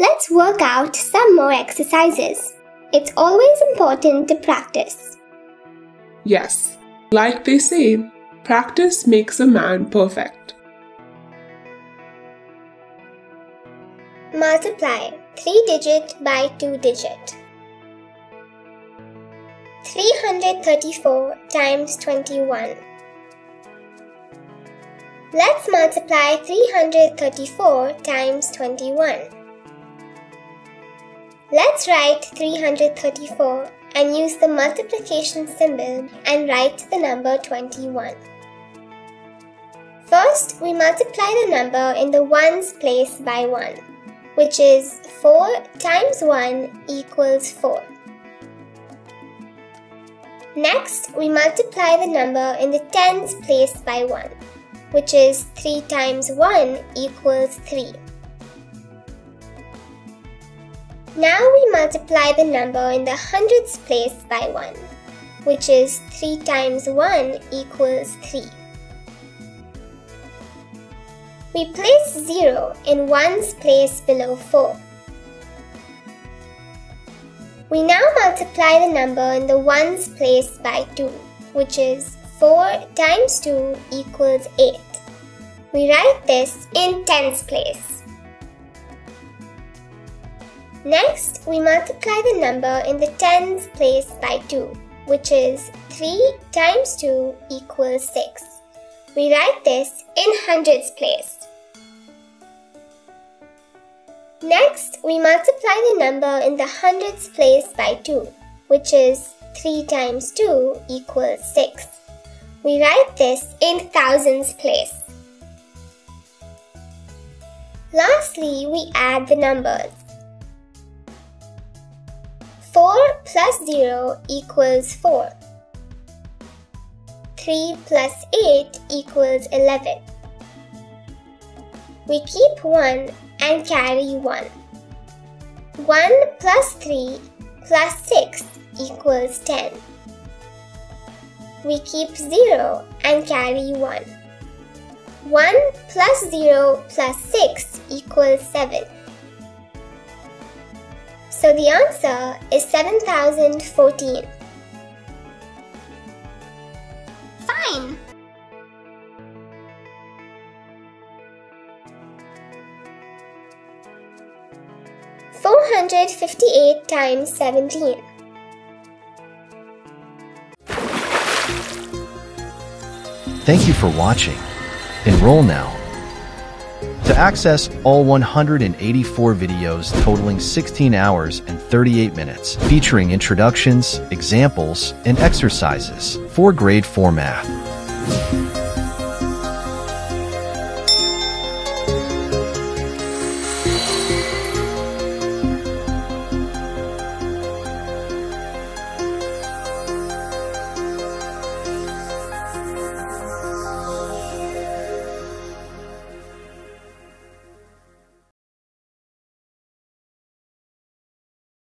Let's work out some more exercises. It's always important to practice. Yes, like they say, practice makes a man perfect. Multiply 3-digit by 2-digit. 334 times 21. Let's multiply 334 times 21. Let's write 334 and use the multiplication symbol and write the number 21. First, we multiply the number in the ones place by 1, which is 4 times 1 equals 4. Next, we multiply the number in the tens place by 1, which is 3 times 1 equals 3. Now we multiply the number in the hundreds place by 1, which is 3 times 1 equals 3. We place 0 in ones place below 4. We now multiply the number in the ones place by 2, which is 4 times 2 equals 8. We write this in tens place. Next, we multiply the number in the tens place by 2, which is 3 times 2 equals 6. We write this in hundreds place. Next, we multiply the number in the hundreds place by 2, which is 3 times 2 equals 6. We write this in thousands place. Lastly, we add the numbers. 4 plus 0 equals 4. 3 plus 8 equals 11. We keep 1 and carry 1. 1 plus 3 plus 6 equals 10. We keep 0 and carry 1. 1 plus 0 plus 6 equals 7. So the answer is 7,014. Fine! Hundred 58 times 17. Thank you for watching. Enroll now. To access all 184 videos totaling 16 hours and 38 minutes, featuring introductions, examples, and exercises for grade 4 math.